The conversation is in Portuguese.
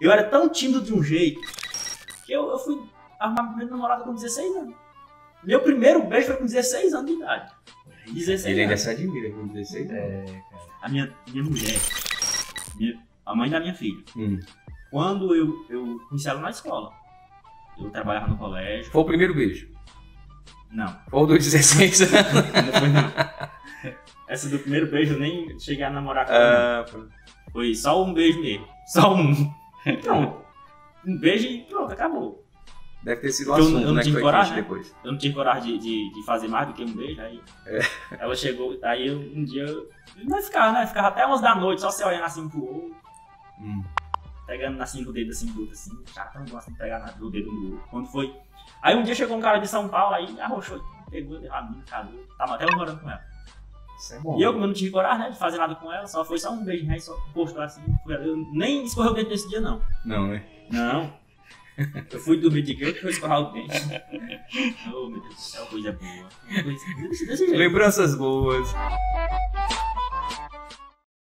Eu era tão tímido de um jeito que eu fui arrumar minha primeira namorada com 16 anos. Meu primeiro beijo foi com 16 anos de idade. 16 ele ainda anos. Se admira com 16 anos. É, cara. A minha mulher, a mãe da minha filha, quando eu conheci ela na escola, eu trabalhava no colégio. Foi o primeiro beijo? Não. Foi o dos 16 anos? Não foi, não. Essa do primeiro beijo eu nem cheguei a namorar com ela. Foi só um beijo mesmo. Só um. Pronto. Um beijo e pronto, acabou. Deve ter sido um assunto, eu não tinha coragem, né? Depois. Eu não tinha coragem de fazer mais do que um beijo, aí ela chegou, aí eu, um dia, nós ficava, né? Ficava até 11 da noite, só se olhando assim pro outro, pegando assim com o dedo assim do outro, assim, chato, não gosta de pegar o dedo no outro, quando foi. Aí um dia chegou um cara de São Paulo, aí arrochou, pegou, deu a mina, cadê? Tava até namorando com ela. Isso é bom, e eu, como eu não tinha coragem, né, de fazer nada com ela, só foi só um beijo, né, só postou assim, eu nem escorreu o dente nesse dia, não. Não, né? Não. Eu fui dormir de grande e fui escorrar o dente. Oh, meu Deus do céu, coisa boa. Lembranças boas.